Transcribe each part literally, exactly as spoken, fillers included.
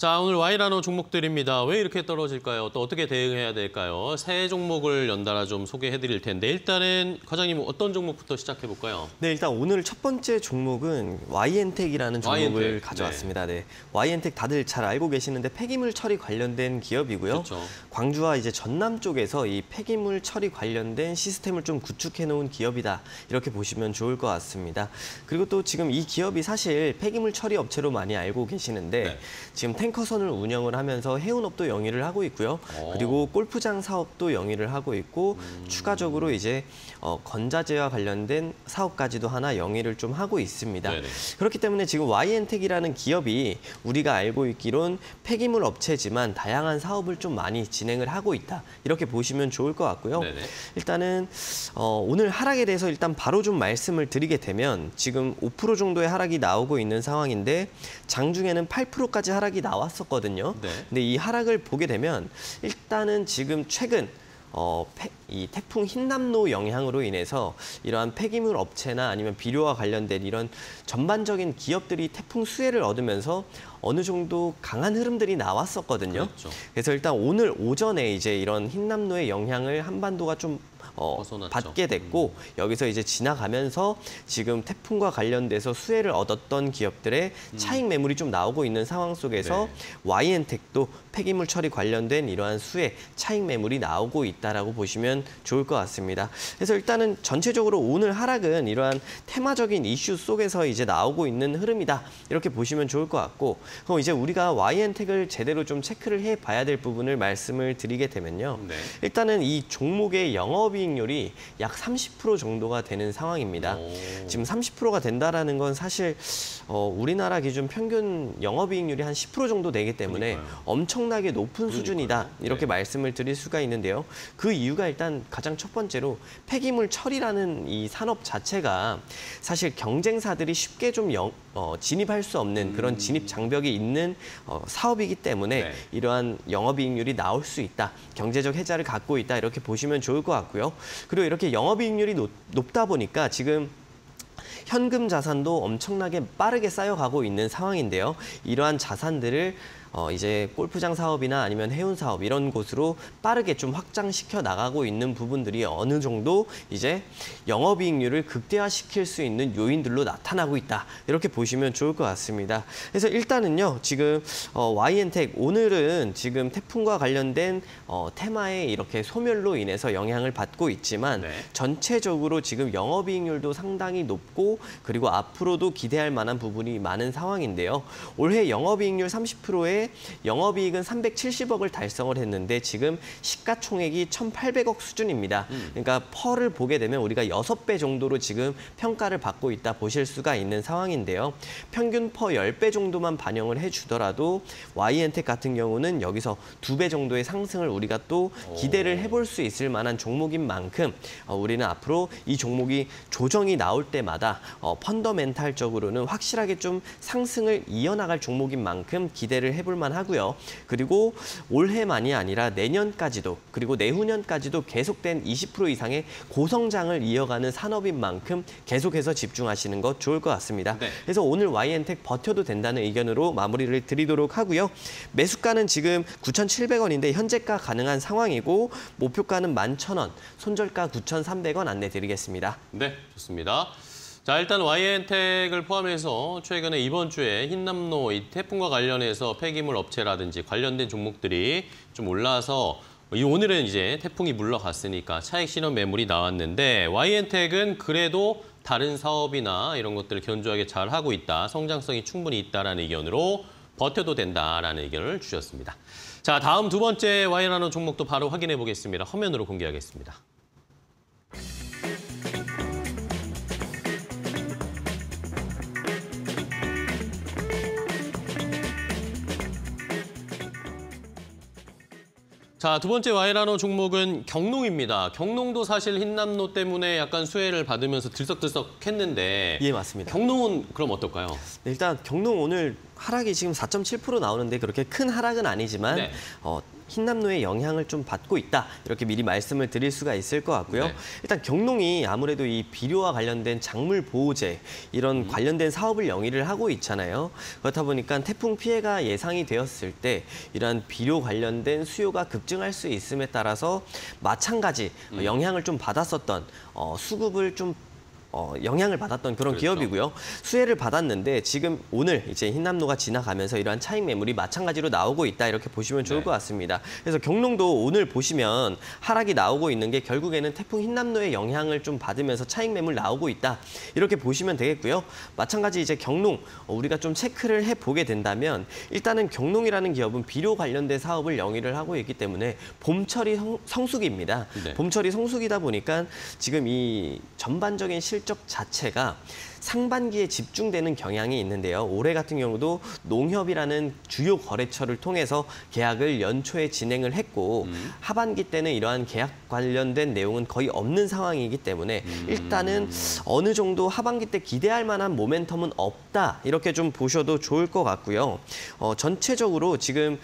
자, 오늘 와이나노 종목들입니다. 왜 이렇게 떨어질까요? 또 어떻게 대응해야 될까요? 세 종목을 연달아 좀 소개해드릴 텐데 일단은 과장님 어떤 종목부터 시작해볼까요? 네, 일단 오늘 첫 번째 종목은 와이엔텍이라는 종목을 와이엔텍. 가져왔습니다. 네. 네. 와이엔텍 다들 잘 알고 계시는데 폐기물 처리 관련된 기업이고요. 그렇죠. 광주와 이제 전남 쪽에서 이 폐기물 처리 관련된 시스템을 좀 구축해놓은 기업이다. 이렇게 보시면 좋을 것 같습니다. 그리고 또 지금 이 기업이 사실 폐기물 처리 업체로 많이 알고 계시는데 네. 지금 탱 탱커선을 운영을 하면서 해운업도 영위를 하고 있고요. 오. 그리고 골프장 사업도 영위를 하고 있고 음. 추가적으로 이제 어, 건자재와 관련된 사업까지도 하나 영위를 좀 하고 있습니다. 네네. 그렇기 때문에 지금 와이엔텍이라는 기업이 우리가 알고 있기론 폐기물 업체지만 다양한 사업을 좀 많이 진행을 하고 있다. 이렇게 보시면 좋을 것 같고요. 네네. 일단은 어, 오늘 하락에 대해서 일단 바로 좀 말씀을 드리게 되면 지금 오 퍼센트 정도의 하락이 나오고 있는 상황인데 장중에는 팔 퍼센트까지 하락이 나오고 왔었거든요. 네. 근데 이 하락을 보게 되면 일단은 지금 최근 어, 폐, 이 태풍 힌남노 영향으로 인해서 이러한 폐기물 업체나 아니면 비료와 관련된 이런 전반적인 기업들이 태풍 수혜를 얻으면서 어느 정도 강한 흐름들이 나왔었거든요. 그렇죠. 그래서 일단 오늘 오전에 이제 이런 힌남노의 영향을 한반도가 좀 어, 받게 됐고 음. 여기서 이제 지나가면서 지금 태풍과 관련돼서 수혜를 얻었던 기업들의 음. 차익 매물이 좀 나오고 있는 상황 속에서 네. 와이엔텍도 폐기물 처리 관련된 이러한 수혜 차익 매물이 나오고 있다라고 보시면 좋을 것 같습니다. 그래서 일단은 전체적으로 오늘 하락은 이러한 테마적인 이슈 속에서 이제 나오고 있는 흐름이다. 이렇게 보시면 좋을 것 같고 그럼 이제 우리가 와이엔텍을 제대로 좀 체크를 해 봐야 될 부분을 말씀을 드리게 되면요. 네. 일단은 이 종목의 영업이 수익률이 약 삼십 퍼센트 정도가 되는 상황입니다. 오. 지금 삼십 퍼센트가 된다라는 건 사실 어, 우리나라 기준 평균 영업이익률이 한 십 퍼센트 정도 되기 때문에 그러니까요. 엄청나게 높은 그러니까요. 수준이다. 이렇게 네. 말씀을 드릴 수가 있는데요. 그 이유가 일단 가장 첫 번째로 폐기물 처리라는 이 산업 자체가 사실 경쟁사들이 쉽게 좀 영, 어, 진입할 수 없는 음. 그런 진입 장벽이 있는 어, 사업이기 때문에 네. 이러한 영업이익률이 나올 수 있다. 경제적 해자를 갖고 있다. 이렇게 보시면 좋을 것 같고요. 그리고 이렇게 영업이익률이 높다 보니까 지금 현금 자산도 엄청나게 빠르게 쌓여가고 있는 상황인데요. 이러한 자산들을 어, 이제 골프장 사업이나 아니면 해운 사업 이런 곳으로 빠르게 좀 확장시켜 나가고 있는 부분들이 어느 정도 이제 영업이익률을 극대화시킬 수 있는 요인들로 나타나고 있다. 이렇게 보시면 좋을 것 같습니다. 그래서 일단은요, 지금 어, 와이엔텍 오늘은 지금 태풍과 관련된 어, 테마의 이렇게 소멸로 인해서 영향을 받고 있지만 네. 전체적으로 지금 영업이익률도 상당히 높고 그리고 앞으로도 기대할 만한 부분이 많은 상황인데요. 올해 영업이익률 삼십 퍼센트의 영업이익은 삼백칠십억을 달성을 했는데 지금 시가총액이 천팔백억 수준입니다. 음. 그러니까 퍼를 보게 되면 우리가 여섯 배 정도로 지금 평가를 받고 있다 보실 수가 있는 상황인데요. 평균 퍼 열 배 정도만 반영을 해주더라도 와이엔텍 같은 경우는 여기서 두 배 정도의 상승을 우리가 또 기대를 해볼 수 있을 만한 종목인 만큼 우리는 앞으로 이 종목이 조정이 나올 때마다 펀더멘탈적으로는 확실하게 좀 상승을 이어나갈 종목인 만큼 기대를 해볼 만하고요. 그리고 올해만이 아니라 내년까지도 그리고 내후년까지도 계속된 이십 퍼센트 이상의 고성장을 이어가는 산업인 만큼 계속해서 집중하시는 것 좋을 것 같습니다. 네. 그래서 오늘 와이엔텍 버텨도 된다는 의견으로 마무리를 드리도록 하고요. 매수가는 지금 구천칠백원인데 현재가 가능한 상황이고 목표가는 만 천원, 손절가 구천삼백원 안내드리겠습니다. 네, 좋습니다. 자, 일단 와이엔텍을 포함해서 최근에 이번 주에 힌남노 이 태풍과 관련해서 폐기물 업체라든지 관련된 종목들이 좀 올라서 오늘은 이제 태풍이 물러갔으니까 차익 실현 매물이 나왔는데 와이엔텍은 그래도 다른 사업이나 이런 것들을 견조하게 잘 하고 있다. 성장성이 충분히 있다라는 의견으로 버텨도 된다라는 의견을 주셨습니다. 자, 다음 두 번째 와이나노 종목도 바로 확인해 보겠습니다. 화면으로 공개하겠습니다. 자, 두 번째 와이나노 종목은 경농입니다. 경농도 사실 힌남노 때문에 약간 수혜를 받으면서 들썩들썩 했는데. 예, 맞습니다. 경농은 그럼 어떨까요? 네, 일단 경농 오늘 하락이 지금 사 점 칠 퍼센트 나오는데 그렇게 큰 하락은 아니지만 네. 어, 힌남노의 영향을 좀 받고 있다. 이렇게 미리 말씀을 드릴 수가 있을 것 같고요. 네. 일단 경농이 아무래도 이 비료와 관련된 작물 보호제 이런 음. 관련된 사업을 영위를 하고 있잖아요. 그렇다 보니까 태풍 피해가 예상이 되었을 때 이러한 비료 관련된 수요가 급증할 수 있음에 따라서 마찬가지 음. 영향을 좀 받았었던 어, 수급을 좀 어, 영향을 받았던 그런 그렇죠. 기업이고요. 수혜를 받았는데 지금 오늘 이제 힌남노가 지나가면서 이러한 차익 매물이 마찬가지로 나오고 있다. 이렇게 보시면 좋을 네. 것 같습니다. 그래서 경농도 오늘 보시면 하락이 나오고 있는 게 결국에는 태풍 힌남노의 영향을 좀 받으면서 차익 매물 나오고 있다. 이렇게 보시면 되겠고요. 마찬가지 이제 경농 우리가 좀 체크를 해보게 된다면 일단은 경농이라는 기업은 비료 관련된 사업을 영위를 하고 있기 때문에 봄철이 성수기입니다. 네. 봄철이 성수기다 보니까 지금 이 전반적인 실 실적 자체가 상반기에 집중되는 경향이 있는데요. 올해 같은 경우도 농협이라는 주요 거래처를 통해서 계약을 연초에 진행을 했고 음. 하반기 때는 이러한 계약 관련된 내용은 거의 없는 상황이기 때문에 음. 일단은 어느 정도 하반기 때 기대할 만한 모멘텀은 없다. 이렇게 좀 보셔도 좋을 것 같고요. 어, 전체적으로 지금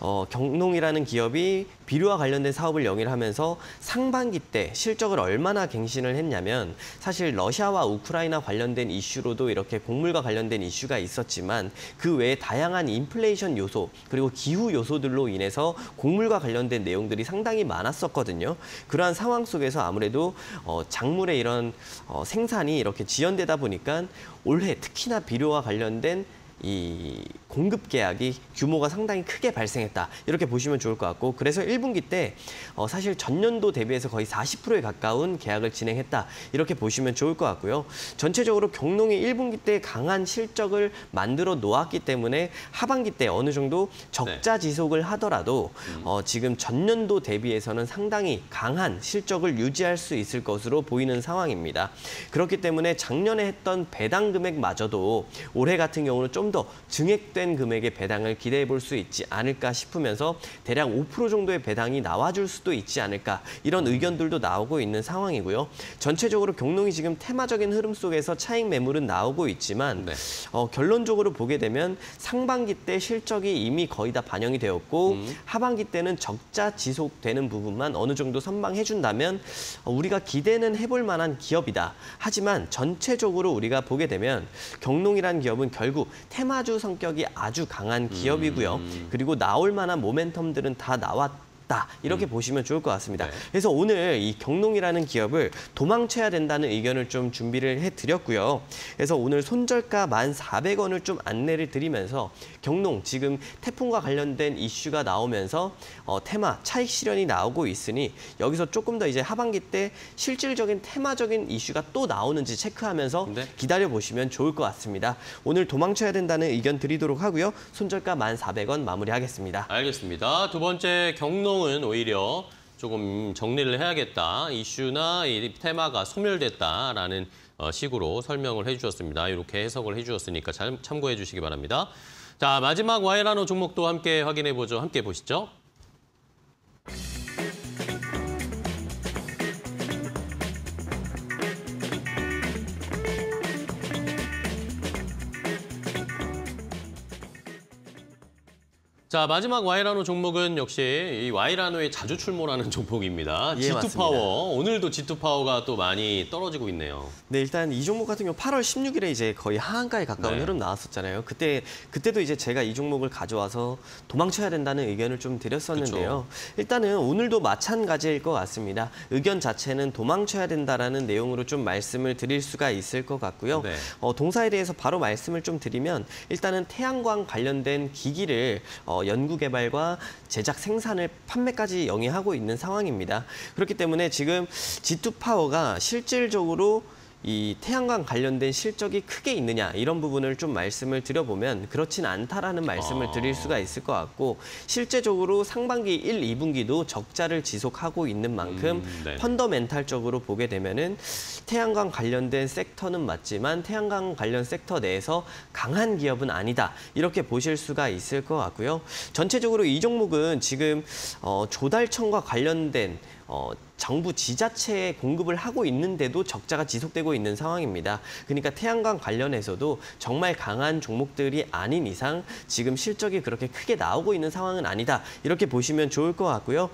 어, 경농이라는 기업이 비료와 관련된 사업을 영위하면서 상반기 때 실적을 얼마나 갱신을 했냐면 사실 러시아와 우크라이나 관련 된 이슈로도 이렇게 곡물과 관련된 이슈가 있었지만 그 외에 다양한 인플레이션 요소 그리고 기후 요소들로 인해서 곡물과 관련된 내용들이 상당히 많았었거든요. 그러한 상황 속에서 아무래도 어, 작물의 이런 어, 생산이 이렇게 지연되다 보니까 올해 특히나 비료와 관련된 이 공급 계약이 규모가 상당히 크게 발생했다. 이렇게 보시면 좋을 것 같고 그래서 일 분기 때 어, 사실 전년도 대비해서 거의 사십 퍼센트에 가까운 계약을 진행했다. 이렇게 보시면 좋을 것 같고요. 전체적으로 경농이 일 분기 때 강한 실적을 만들어 놓았기 때문에 하반기 때 어느 정도 적자 지속을 하더라도 어, 지금 전년도 대비해서는 상당히 강한 실적을 유지할 수 있을 것으로 보이는 상황입니다. 그렇기 때문에 작년에 했던 배당 금액마저도 올해 같은 경우는 좀 더 증액된 금액의 배당을 기대해 볼 수 있지 않을까 싶으면서 대략 오 퍼센트 정도의 배당이 나와줄 수도 있지 않을까 이런 의견들도 나오고 있는 상황이고요. 전체적으로 경농이 지금 테마적인 흐름 속에서 차익 매물은 나오고 있지만 네. 어, 결론적으로 보게 되면 상반기 때 실적이 이미 거의 다 반영이 되었고 음. 하반기 때는 적자 지속되는 부분만 어느 정도 선방해준다면 어, 우리가 기대는 해볼 만한 기업이다. 하지만 전체적으로 우리가 보게 되면 경농이라는 기업은 결국 테마주 성격이 아주 강한 기업이고요. 음. 그리고 나올 만한 모멘텀들은 다 나왔다. 이렇게 음. 보시면 좋을 것 같습니다. 네. 그래서 오늘 이 경농이라는 기업을 도망쳐야 된다는 의견을 좀 준비를 해드렸고요. 그래서 오늘 손절가 만 사백 원을 좀 안내를 드리면서 경농 지금 태풍과 관련된 이슈가 나오면서 어, 테마 차익 실현이 나오고 있으니 여기서 조금 더 이제 하반기 때 실질적인 테마적인 이슈가 또 나오는지 체크하면서 네. 기다려보시면 좋을 것 같습니다. 오늘 도망쳐야 된다는 의견 드리도록 하고요. 손절가 만 사백 원 마무리하겠습니다. 알겠습니다. 두 번째 경농 은 오히려 조금 정리를 해야겠다. 이슈나 이 테마가 소멸됐다라는 식으로 설명을 해주셨습니다. 이렇게 해석을 해주셨으니까 잘 참고해 주시기 바랍니다. 자, 마지막 와이엔텍 종목도 함께 확인해보죠. 함께 보시죠. 자, 마지막 와이엔텍 종목은 역시 이 와이엔텍에 자주 출몰하는 종목입니다. 예, 지투 파워. 오늘도 지투 파워가 또 많이 떨어지고 있네요. 네, 일단 이 종목 같은 경우 팔월 십육일에 이제 거의 하한가에 가까운 네. 흐름 나왔었잖아요. 그때 그때도 이제 제가 이 종목을 가져와서 도망쳐야 된다는 의견을 좀 드렸었는데요. 그쵸. 일단은 오늘도 마찬가지일 것 같습니다. 의견 자체는 도망쳐야 된다라는 내용으로 좀 말씀을 드릴 수가 있을 것 같고요. 네. 어, 동사에 대해서 바로 말씀을 좀 드리면 일단은 태양광 관련된 기기를 어, 연구개발과 제작 생산을 판매까지 영위하고 있는 상황입니다. 그렇기 때문에 지금 지투파워가 실질적으로 이 태양광 관련된 실적이 크게 있느냐 이런 부분을 좀 말씀을 드려보면 그렇진 않다라는 말씀을 아... 드릴 수가 있을 것 같고 실제적으로 상반기 일, 이분기도 적자를 지속하고 있는 만큼 음, 네. 펀더멘탈적으로 보게 되면은 태양광 관련된 섹터는 맞지만 태양광 관련 섹터 내에서 강한 기업은 아니다 이렇게 보실 수가 있을 것 같고요. 전체적으로 이 종목은 지금 어, 조달청과 관련된 어, 정부 지자체에 공급을 하고 있는데도 적자가 지속되고 있는 상황입니다. 그러니까 태양광 관련해서도 정말 강한 종목들이 아닌 이상 지금 실적이 그렇게 크게 나오고 있는 상황은 아니다. 이렇게 보시면 좋을 것 같고요.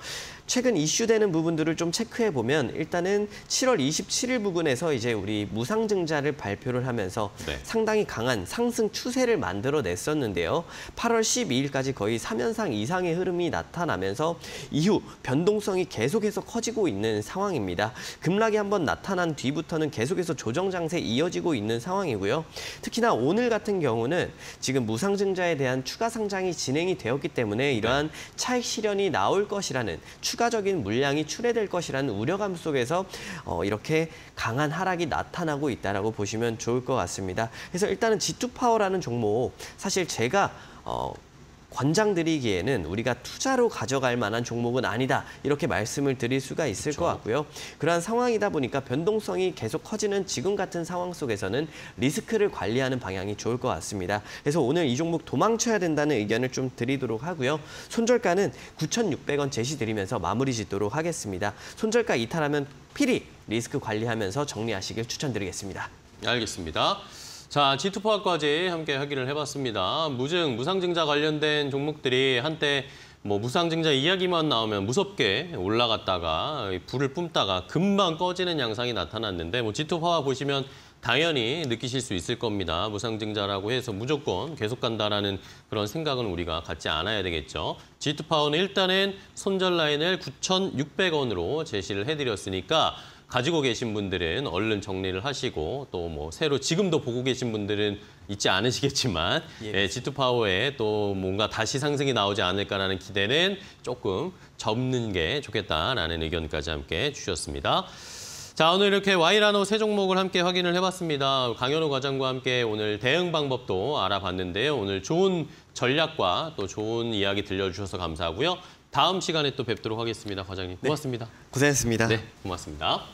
최근 이슈되는 부분들을 좀 체크해 보면 일단은 칠월 이십칠일 부근에서 이제 우리 무상증자를 발표를 하면서 네. 상당히 강한 상승 추세를 만들어냈었는데요. 팔월 십이일까지 거의 삼 연상 이상의 흐름이 나타나면서 이후 변동성이 계속해서 커지고 있는 상황입니다. 급락이 한번 나타난 뒤부터는 계속해서 조정 장세 이어지고 있는 상황이고요. 특히나 오늘 같은 경우는 지금 무상증자에 대한 추가 상장이 진행이 되었기 때문에 이러한 네. 차익 실현이 나올 것이라는 추 추가적인 물량이 출회될 것이라는 우려감 속에서 어, 이렇게 강한 하락이 나타나고 있다라고 보시면 좋을 것 같습니다. 그래서 일단은 지 투 파워라는 종목, 사실 제가 어, 권장드리기에는 우리가 투자로 가져갈 만한 종목은 아니다. 이렇게 말씀을 드릴 수가 있을 그렇죠. 것 같고요. 그러한 상황이다 보니까 변동성이 계속 커지는 지금 같은 상황 속에서는 리스크를 관리하는 방향이 좋을 것 같습니다. 그래서 오늘 이 종목 도망쳐야 된다는 의견을 좀 드리도록 하고요. 손절가는 구천육백 원 제시드리면서 마무리 짓도록 하겠습니다. 손절가 이탈하면 필히 리스크 관리하면서 정리하시길 추천드리겠습니다. 알겠습니다. 자, 지 투 파워까지 함께 하기를 해봤습니다. 무증, 무상증자 관련된 종목들이 한때 뭐 무상증자 이야기만 나오면 무섭게 올라갔다가 불을 뿜다가 금방 꺼지는 양상이 나타났는데 뭐 지 투 파워 보시면 당연히 느끼실 수 있을 겁니다. 무상증자라고 해서 무조건 계속 간다라는 그런 생각은 우리가 갖지 않아야 되겠죠. 지 투 파워는 일단은 손절 라인을 구천육백 원으로 제시를 해드렸으니까 가지고 계신 분들은 얼른 정리를 하시고 또 뭐 새로 지금도 보고 계신 분들은 있지 않으시겠지만 예. 예, 지 투 파워에 또 뭔가 다시 상승이 나오지 않을까라는 기대는 조금 접는 게 좋겠다라는 의견까지 함께 주셨습니다. 자, 오늘 이렇게 와이라노 세 종목을 함께 확인을 해봤습니다. 강현우 과장과 함께 오늘 대응 방법도 알아봤는데요. 오늘 좋은 전략과 또 좋은 이야기 들려주셔서 감사하고요. 다음 시간에 또 뵙도록 하겠습니다. 과장님 고맙습니다. 네, 고생했습니다. 네, 고맙습니다.